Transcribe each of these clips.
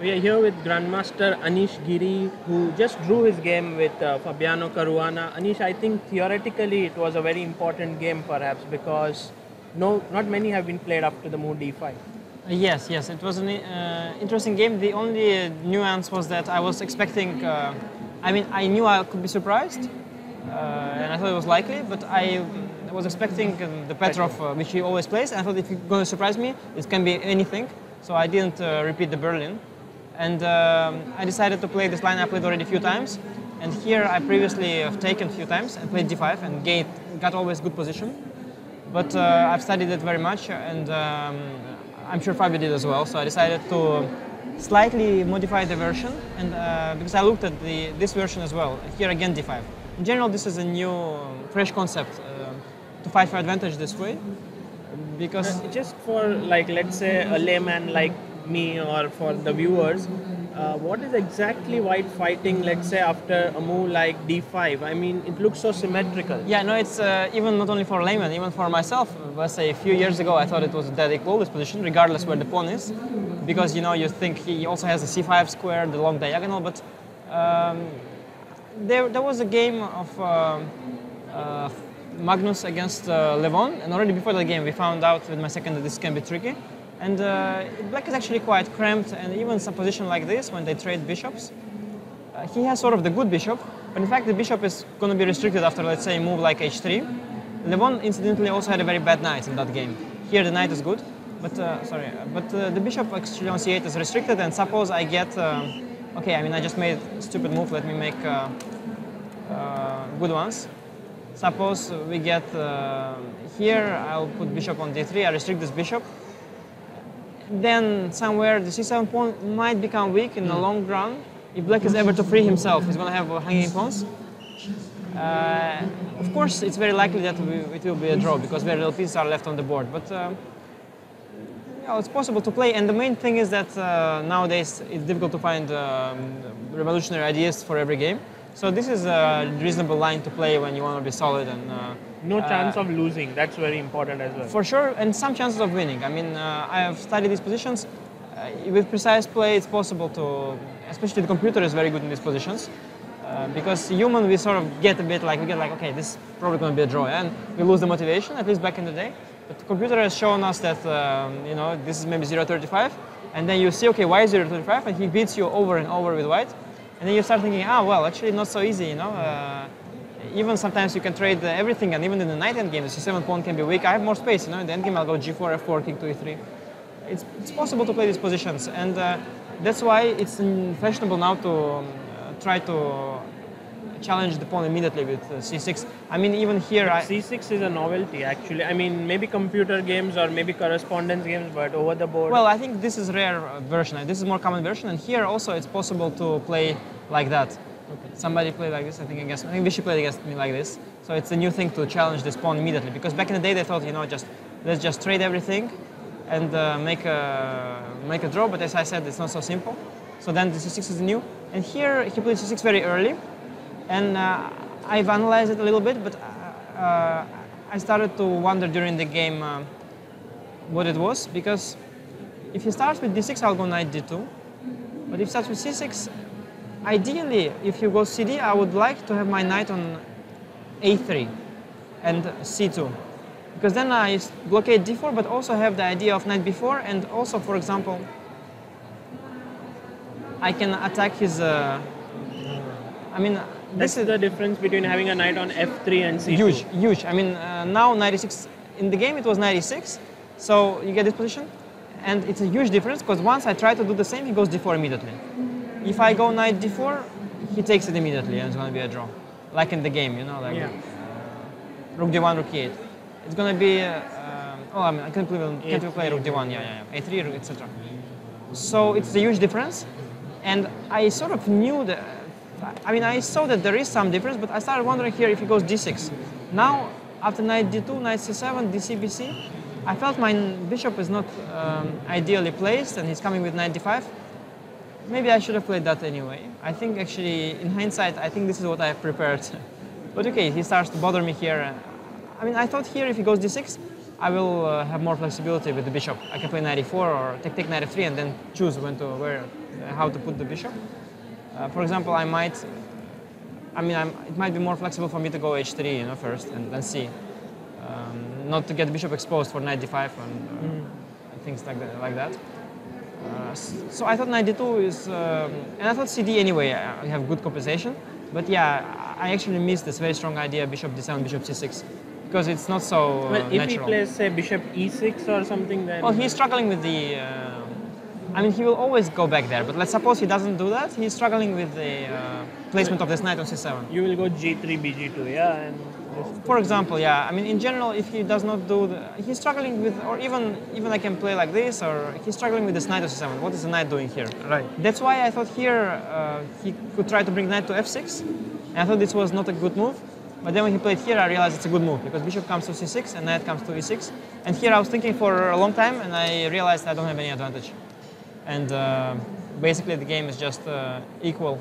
We are here with Grandmaster Anish Giri, who just drew his game with Fabiano Caruana. Anish, I think theoretically it was a very important game perhaps because not many have been played after the move d5. Yes, it was an interesting game. The only nuance was that I was expecting, I knew I could be surprised and I thought it was likely, but I was expecting the Petrov, which he always plays, and I thought if you're going to surprise me, it can be anything. So I didn't repeat the Berlin. And I decided to play this line I played already a few times. And here I previously have taken a few times and played d5 and got always good position. But I've studied it very much, and I'm sure Fabio did as well. So I decided to slightly modify the version, and because I looked at this version as well. Here again d5. In general, this is a new, fresh concept to fight for advantage this way. Because just for, like, let's say a layman like me or for the viewers, what is exactly white fighting, let's say, after a move like d5? I mean, it looks so symmetrical. Yeah, no, it's even not only for layman, even for myself. Let's say a few years ago I thought it was a dead equal, this position, regardless where the pawn is, because, you know, you think he also has the c5 square, the long diagonal, but there was a game of Magnus against Levon, and already before the game we found out with my second that this can be tricky. And black is actually quite cramped, and even some position like this, when they trade bishops, he has sort of the good bishop, but in fact the bishop is going to be restricted after, let's say, a move like h3. Levon incidentally also had a very bad knight in that game. Here the knight is good, but the bishop actually on c8 is restricted, and suppose I get, okay, I mean, I just made a stupid move, let me make good ones. Suppose we get here, I'll put bishop on d3, I restrict this bishop. Then somewhere the c7 pawn might become weak in the long run. If black is able to free himself, he's going to have hanging pawns. Of course, it's very likely that it will be a draw because very little pieces are left on the board. But you know, it's possible to play, and the main thing is that nowadays it's difficult to find revolutionary ideas for every game. So this is a reasonable line to play when you want to be solid and... no chance of losing, that's very important as well. For sure, and some chances of winning. I mean, I have studied these positions. With precise play, it's possible to... Especially the computer is very good in these positions. Because human, we sort of get a bit like, okay, this is probably going to be a draw. And we lose the motivation, at least back in the day. But the computer has shown us that, you know, this is maybe 0.35. And then you see, okay, why 0.35? And he beats you over and over with white. And then you start thinking, ah, well, actually not so easy, you know. Even sometimes you can trade everything, and even in the knight endgame, the c7 pawn can be weak. I have more space, you know. In the endgame, I'll go g4, f4, king to e3. It's possible to play these positions, and that's why it's fashionable now to try to challenge the pawn immediately with c6. I mean, even here... c6 is a novelty, actually. I mean, maybe computer games or maybe correspondence games, but over the board... Well, I think this is rare version. This is more common version, and here also it's possible to play like that. Okay. Somebody played like this, I think Vishy played against me like this. So it's a new thing to challenge this pawn immediately, because back in the day they thought, you know, let's just trade everything and make a draw, but as I said, it's not so simple. So then the c6 is new, and here he played c6 very early. And I've analyzed it a little bit, but I started to wonder during the game what it was, because if he starts with d6, I'll go knight d2. But if he starts with c6, ideally, if you go cd, I would like to have my knight on a3 and c2. Because then I blockade d4, but also have the idea of knight b4, and also, for example, I can attack his... this is the difference between having a knight on f3 and c2. Huge, huge. I mean, now 96, in the game it was 96, so you get this position, and it's a huge difference, because once I try to do the same, he goes d4 immediately. If I go knight d4, he takes it immediately, and it's going to be a draw. Like in the game, you know, like rook d1, rook e8. It's going to be, I can't play rook d1, a3, etc. So it's a huge difference, and I sort of knew that. I mean, I saw that there is some difference, but I started wondering here if he goes d6. Now, after knight d2, knight c7, dc, bc, I felt my bishop is not ideally placed, and he's coming with knight d5. Maybe I should have played that anyway. I think actually, in hindsight, I think this is what I have prepared. But okay, he starts to bother me here. I mean, I thought here if he goes d6, I will have more flexibility with the bishop. I can play knight e4 or take knight f3 and then choose when to where how to put the bishop. For example, I might, it might be more flexible for me to go h3, you know, first and then c, not to get bishop exposed for knight d5 and things like that. So I thought knight d2 is, and I thought cd anyway. I have good compensation, but yeah, I actually missed this very strong idea bishop d7, bishop c6. Because it's not so well, if he plays, say, bishop e6 or something, then... Well, he's struggling with the... I mean, he will always go back there, but let's suppose he doesn't do that. He's struggling with the placement of this knight on c7. You will go g3, bg2, yeah? And for example, yeah. I mean, in general, if he does not do... he's struggling with... Or even I can play like this, or he's struggling with this knight on c7. What is the knight doing here? Right. That's why I thought here he could try to bring knight to f6. And I thought this was not a good move. But then when he played here, I realized it's a good move, because bishop comes to c6 and knight comes to e6. And here I was thinking for a long time, and I realized I don't have any advantage. And basically the game is just equal.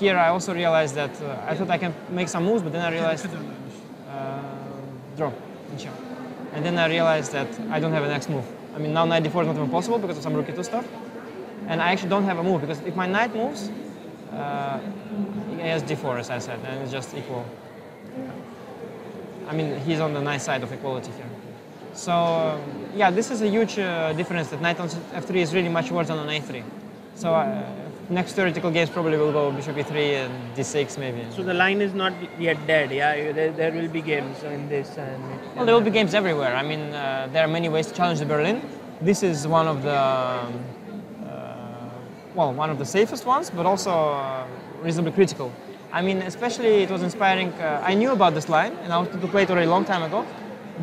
Here I also realized that I thought I can make some moves, but then I realized... draw, inshallah. And then I realized that I don't have a next move. I mean, now knight d4 is not even possible because of some rook e2 stuff. And I actually don't have a move, because if my knight moves, he has d4, as I said, and it's just equal. I mean, he's on the nice side of equality here. So, yeah, this is a huge difference, that knight on f3 is really much worse than on a3. So, next theoretical games probably will go bishop e3 and d6 maybe. So, the line is not yet dead, yeah? There will be games in this and... Well, there will be games everywhere. I mean, there are many ways to challenge the Berlin. This is one of the... well, one of the safest ones, but also reasonably critical. I mean, especially it was inspiring. I knew about this line, and I wanted to play it already a long time ago,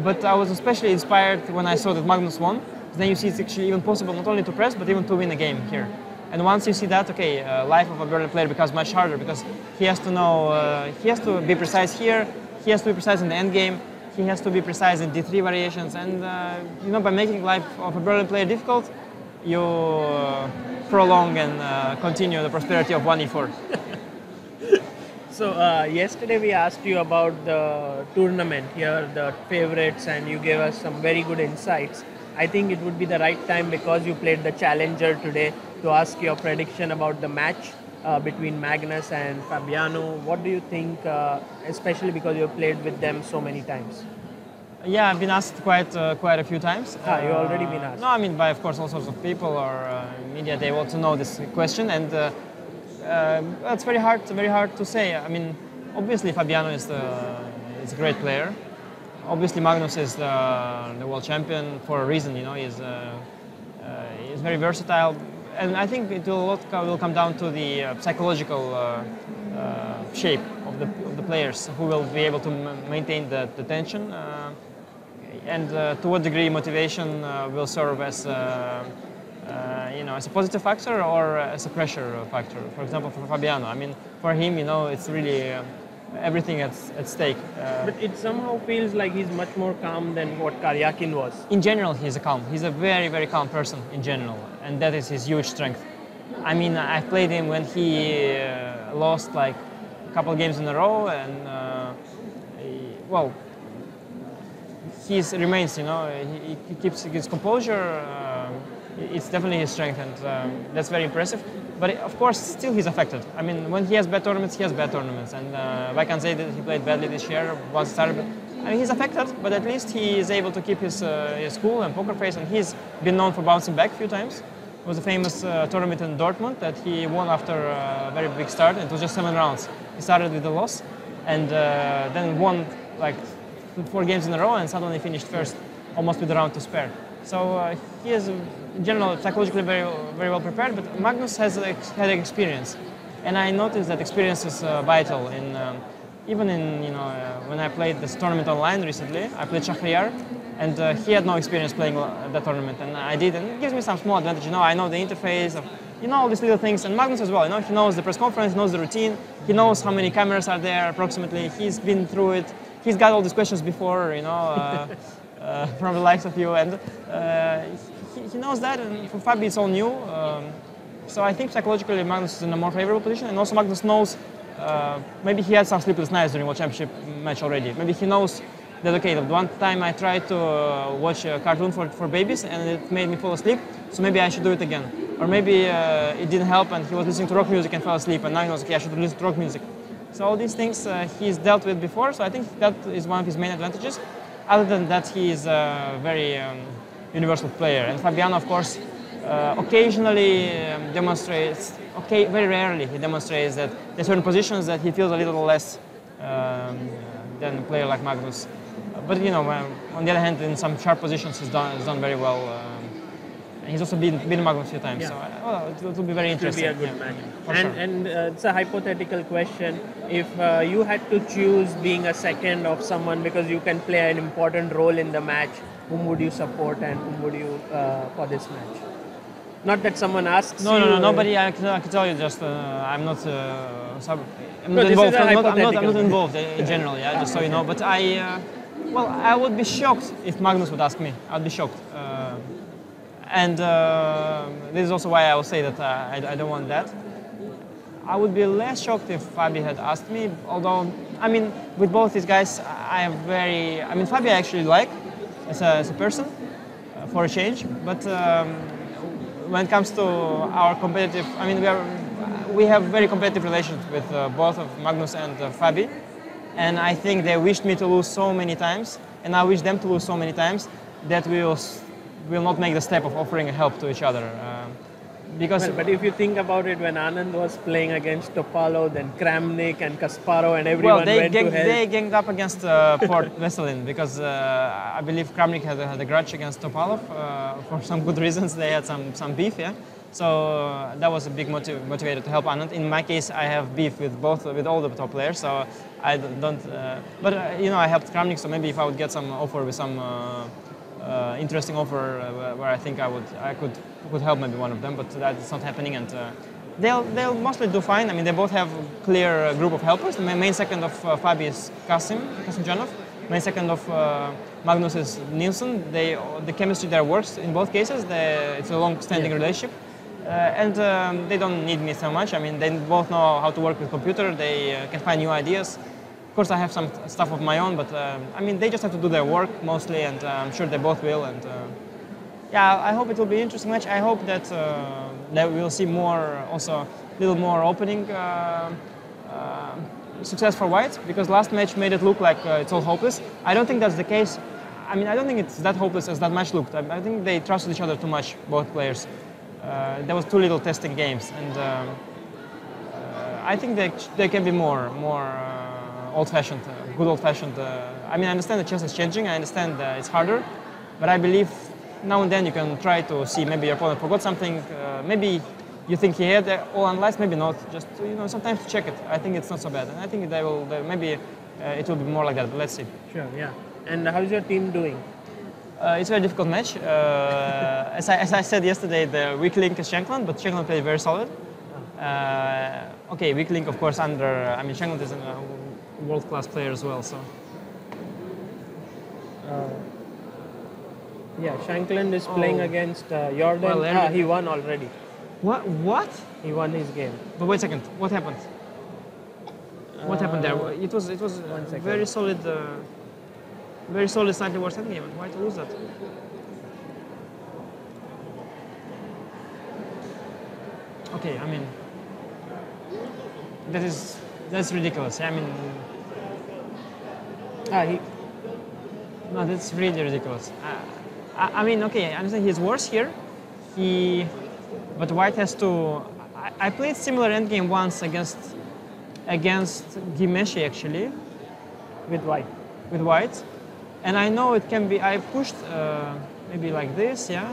but I was especially inspired when I saw that Magnus won. Then you see it's actually even possible not only to press, but even to win a game here. And once you see that, okay, life of a Berlin player becomes much harder, because he has to know, he has to be precise here, he has to be precise in the endgame, he has to be precise in d3 variations, and you know, by making life of a Berlin player difficult, you prolong and continue the prosperity of 1e4. So yesterday we asked you about the tournament here, the favorites, and you gave us some very good insights. I think it would be the right time, because you played the challenger today, to ask your prediction about the match between Magnus and Fabiano. What do you think, especially because you have played with them so many times? Yeah, I've been asked quite a few times. You've already been asked? No, I mean, by, of course, all sorts of people or media, they want to know this question, and it's very hard to say. I mean, obviously Fabiano is a great player. Obviously Magnus is the world champion for a reason, you know, he's very versatile. And I think it will come down to the psychological shape of the players, who will be able to maintain the tension, and to what degree motivation will serve as you know, as a positive factor or as a pressure factor. For example, for Fabiano, I mean, for him, you know, it's really everything at stake. But it somehow feels like he's much more calm than what Karyakin was. In general, he's a calm. He's a very, very calm person in general, and that is his huge strength. I mean, I played him when he lost like a couple games in a row, and well, he remains, you know, he keeps his composure. It's definitely his strength, and that's very impressive. But of course, still he's affected. I mean, when he has bad tournaments, and I can say that he played badly this year. Once started, I mean, he's affected, but at least he is able to keep his cool and poker face. And he's been known for bouncing back a few times. It was a famous tournament in Dortmund that he won after a very big start. It was just 7 rounds. He started with a loss, and then won like 4 games in a row, and suddenly finished first, almost with a round to spare. So he is, in general, psychologically very well prepared, but Magnus has had experience, and I noticed that experience is vital. In even in, you know, when I played this tournament online recently, I played Shakhriyar, and he had no experience playing that tournament, and I did, and it gives me some small advantage. You know, I know the interface of, you know, all these little things, and Magnus as well. You know, he knows the press conference, knows the routine, he knows how many cameras are there approximately. He's been through it. He's got all these questions before, you know. From the likes of you, and he knows that, and for Fabi it's all new. So I think psychologically Magnus is in a more favorable position, and also Magnus knows, maybe he had some sleepless nights during World Championship match already. Maybe he knows that, okay, the one time I tried to watch a cartoon for babies and it made me fall asleep, so maybe I should do it again. Or maybe it didn't help and he was listening to rock music and fell asleep, and now he was like, yeah, I should listen to rock music. So all these things he's dealt with before, so I think that is one of his main advantages. Other than that, he is a very universal player. And Fabiano, of course, occasionally demonstrates, okay, very rarely he demonstrates that there are certain positions that he feels a little less than a player like Magnus. But, you know, on the other hand, in some sharp positions he's done very well. And he's also been Magnus a few times, yeah. So it will be very interesting. It will be a good match. And it's a hypothetical question. If you had to choose being a second of someone because you can play an important role in the match, whom would you support and whom would you for this match? Not that someone asks. No, nobody. I can tell you. Just I'm not. I'm not involved. I'm not involved in general. Yeah, just so you know. But I would be shocked if Magnus would ask me. I'd be shocked. And this is also why I will say that I don't want that. I would be less shocked if Fabi had asked me, although, I mean, with both these guys, Fabi I actually like as a person, for a change, but when it comes to our competitive, I mean, we have very competitive relations with both of Magnus and Fabi, and I think they wished me to lose so many times, and I wish them to lose so many times, that we will not make the step of offering help to each other. Because but if you think about it, when Anand was playing against Topalov, then Kramnik and Kasparov and everyone they ganged up against Port Veselin because I believe Kramnik had a grudge against Topalov for some good reasons. They had some beef, yeah. So that was a big motivator to help Anand. In my case, I have beef with all the top players, so I don't. I helped Kramnik, so maybe if I would get some offer with some. Interesting offer where I think I could help maybe one of them, but that's not happening, and they'll mostly do fine. I mean, they both have a clear group of helpers. The main second of Fabi is Kasim Janov. Main second of Magnus is Nielsen. The chemistry there works in both cases. It's a long-standing relationship, and they don't need me so much. I mean, they both know how to work with computer. They can find new ideas. Of course, I have some stuff of my own, but they just have to do their work mostly, and I'm sure they both will. And I hope it will be an interesting match. I hope that we'll see a little more opening success for White, because last match made it look like it's all hopeless. I don't think that's the case. I mean, I don't think it's that hopeless as that match looked. I think they trusted each other too much, both players. There was too little testing games, and I think they can be more. Old-fashioned, good old-fashioned. I mean, I understand the chess is changing. I understand it's harder, but I believe now and then you can try to see maybe your opponent forgot something. Maybe you think he had all analyzed, maybe not. Just sometimes check it. I think it's not so bad, and I think they will. Maybe it will be more like that. But let's see. Sure. Yeah. And how's your team doing? It's a very difficult match. As I said yesterday, the weak link is Shankland, but Shankland played very solid. Weak link, of course, under. I mean, Shankland is world-class player as well, so... Shankland is playing against Yordan. Well, he won already. What? He won his game. But wait a second, what happened? What happened there? It was very solid, slightly worse than game. Why to lose that? Okay, I mean... That's ridiculous. I mean, that's really ridiculous. I understand he's worse here. But White has to. I played similar endgame once against Gimeshi actually. With White, and I know it can be. I pushed maybe like this, yeah.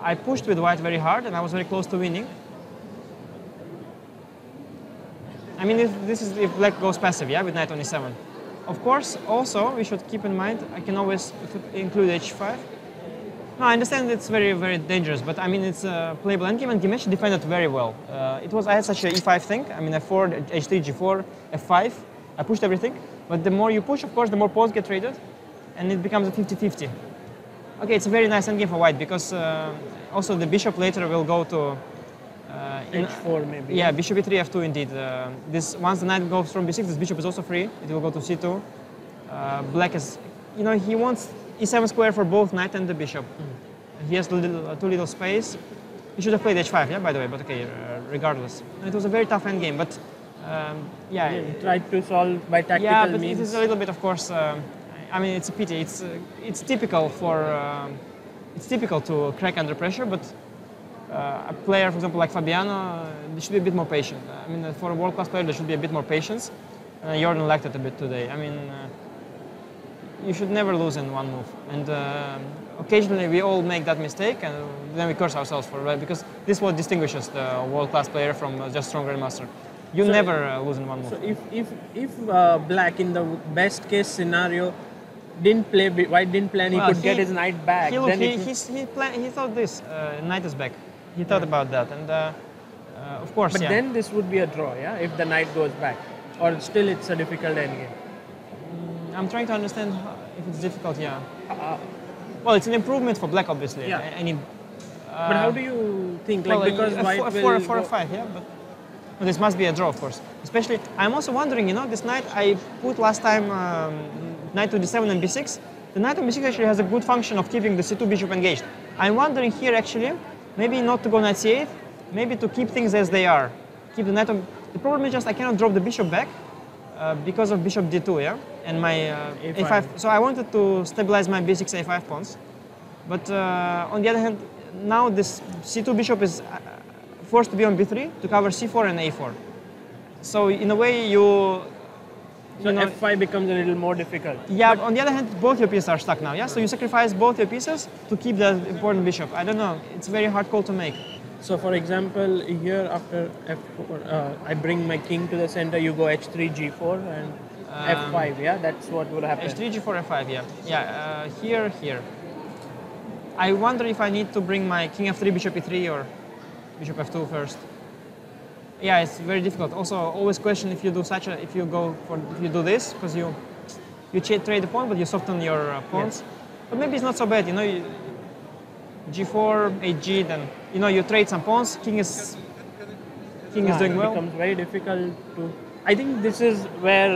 I pushed with White very hard, and I was very close to winning. I mean, if black goes passive, yeah, with knight on e7. Of course, also, we should keep in mind, I can always include h5. No, I understand it's very, very dangerous, but I mean, it's a playable endgame, and Gimeshi defended very well. I had such an e5 thing, I mean, f4, h3, g4, f5, I pushed everything, but the more you push, of course, the more pawns get traded, and it becomes a 50-50. Okay, it's a very nice endgame for White, because also the bishop later will go to... h4 maybe. Yeah, bishop e3, f2 indeed. Once the knight goes from b6, this bishop is also free. It will go to c2. Black is, he wants e7 square for both knight and the bishop. He has too little space. He should have played h5, yeah, by the way, but okay, regardless. And it was a very tough endgame, but yeah. He tried to solve by tactical means. Yeah, but it is a little bit, of course, I mean, it's a pity. It's typical for, it's typical to crack under pressure, but a player, for example, like Fabiano, they should be a bit more patient. I mean, for a world-class player, there should be a bit more patience. Yordan lacked it a bit today. I mean, you should never lose in one move. And occasionally we all make that mistake, and then we curse ourselves for it, right? Because this is what distinguishes the world-class player from just stronger master. You so never lose in one move. So if Black, in the best case scenario, didn't play, White didn't plan, he could get his knight back. He thought this, knight is back. He thought about that, and of course, but then this would be a draw, yeah, if the knight goes back. Or still it's a difficult endgame? I'm trying to understand if it's difficult, yeah. Well, it's an improvement for Black, obviously. Yeah. But how do you think? Like, well, because White will for a 5, yeah, but... Well, this must be a draw, of course. Especially, I'm also wondering, you know, this knight I put last time, knight to d7 and b6. The knight on b6 actually has a good function of keeping the c2 bishop engaged. I'm wondering here, actually, maybe not to go knight c8, maybe to keep things as they are. Keep the knight on... The problem is just I cannot drop the bishop back because of bishop d2, yeah? And my a5. So I wanted to stabilize my b6, a5 pawns. But on the other hand, now this c2 bishop is... forced to be on b3 to cover c4 and a4. So in a way you know, f5 becomes a little more difficult. Yeah, but on the other hand, both your pieces are stuck now, yeah? So you sacrifice both your pieces to keep that important bishop. I don't know, it's a very hard call to make. So for example, here after f4, I bring my king to the center, you go h3, g4 and f5, yeah? That's what would happen. h3, g4, f5, yeah. Yeah, here. I wonder if I need to bring my king f3, bishop e3 or... bishop f2 first. Yeah, it's very difficult. Also, always question if you do such a, if you do this, because you trade the pawn, but you soften your pawns. Yes. But maybe it's not so bad, you know. G4, hg, then you know you trade some pawns. King is doing well. It becomes very difficult to. I think this is where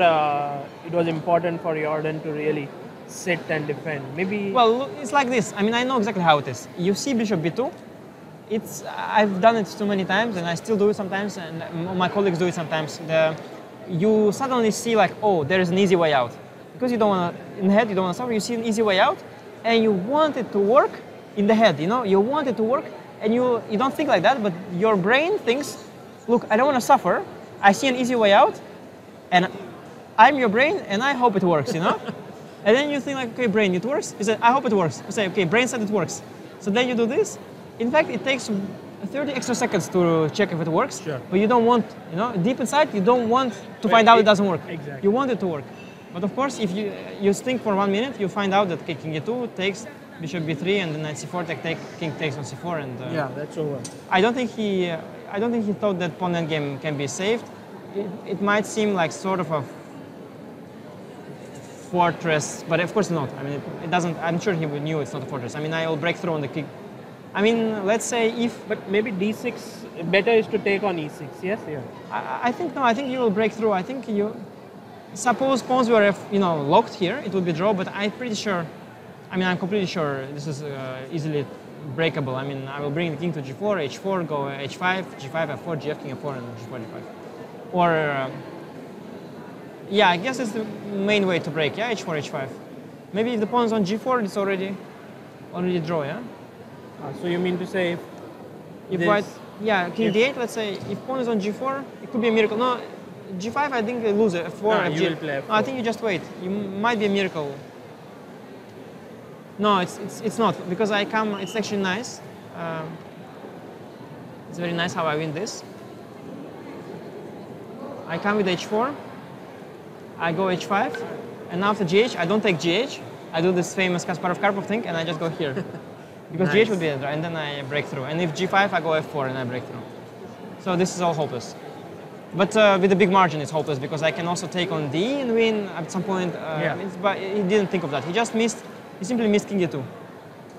it was important for Yordan to really sit and defend. Maybe. Well, it's like this. I mean, I know exactly how it is. You see bishop b2. I've done it too many times, and I still do it sometimes, and my colleagues do it sometimes. You suddenly see like, oh, there is an easy way out. Because you don't want to, in the head, you don't want to suffer, you see an easy way out, and you want it to work in the head, you know? You want it to work, and you don't think like that, but your brain thinks, look, I don't want to suffer, I see an easy way out, and I'm your brain, and I hope it works, you know? And then you think like, okay, brain, it works? You say, I hope it works. You say, okay, brain said it works. So then you do this. In fact, it takes 30 extra seconds to check if it works, sure. But you don't want, you know, deep inside, you don't want to find out it doesn't work. Exactly. You want it to work. But of course, if you think for 1 minute, you find out that king e2 takes bishop b3 and then knight c4 king takes on c4 and... yeah, that's over. I don't think he thought that pawn endgame can be saved. It might seem like sort of a fortress, but of course not. I mean, it doesn't, I'm sure he knew it's not a fortress. I mean, I'll break through on the king. I mean, let's say if... But maybe d6, better is to take on e6, yes? Yeah. I think, no, I think you will break through. I think you... Suppose pawns were, you know, locked here, it would be draw, but I'm pretty sure... I mean, I'm completely sure this is easily breakable. I mean, I will bring the king to g4, h4, go h5, g5, f4, gf, king f4, and g4, g5. Or... yeah, I guess it's the main way to break, yeah? h4, h5. Maybe if the pawn's on g4, it's already draw, yeah? So you mean to say if White, yeah, king d8, let's say, if pawn is on g4, it could be a miracle. No, g5, I think they lose it, f4, no, you play f4. No, I think you just wait. You might be a miracle. No, it's not, because I come, it's actually nice. It's very nice how I win this. I come with h4, I go h5, and after gh, I don't take gh, I do this famous Kasparov-Karpov thing, and I just go here. Because nice. Gh would be a draw, and then I break through. And if g5, I go f4, and I break through. So this is all hopeless. But with a big margin, it's hopeless, because I can also take on d and win at some point. But he didn't think of that. He just missed, he simply missed king e2.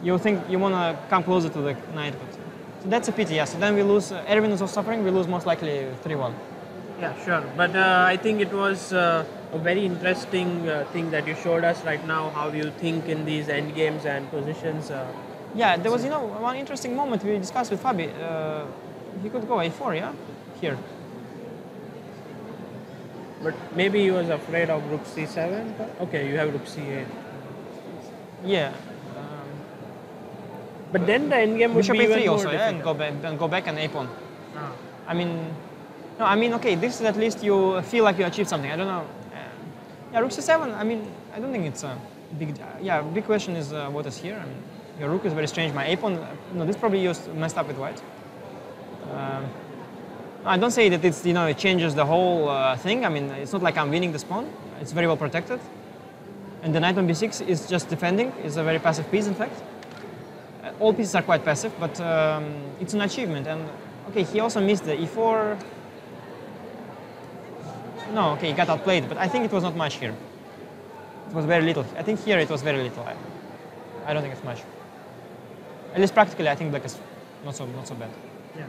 You think you want to come closer to the knight, but... So that's a pity, yeah. So then we lose, Erwin is also suffering, we lose most likely 3-1. Yeah, sure. But I think it was a very interesting thing that you showed us right now, how you think in these endgames and positions. Yeah, there was, you know, one interesting moment we discussed with Fabi. He could go a4, yeah? Here. But maybe he was afraid of rook c7. But okay, you have rook c8. Yeah. But then the endgame would be even also, more yeah, and go back and a pawn. Ah. I mean, no, I mean, okay, this is at least you feel like you achieved something. I don't know. Yeah, rook c7. I mean, I don't think it's a big. Yeah, big question is what is here. I mean, your rook is very strange. My a pawn. No, this probably used messed up with white. I don't say that it's, you know, it changes the whole thing. I mean, it's not like I'm winning this pawn. It's very well protected. And the knight on b6 is just defending. It's a very passive piece, in fact. All pieces are quite passive, but it's an achievement. And, okay, he also missed the e4. No, okay, he got outplayed, but I think it was not much here. It was very little. I think here it was very little. I don't think it's much. At least practically, I think black is not so bad. Yeah.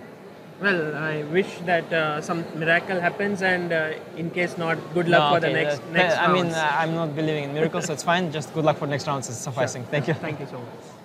Well, I wish that some miracle happens, and in case not, good luck for the next rounds. I mean, I'm not believing in miracles, so it's fine. Just good luck for the next rounds is sufficing. Sure. Thank you. Thank you so much.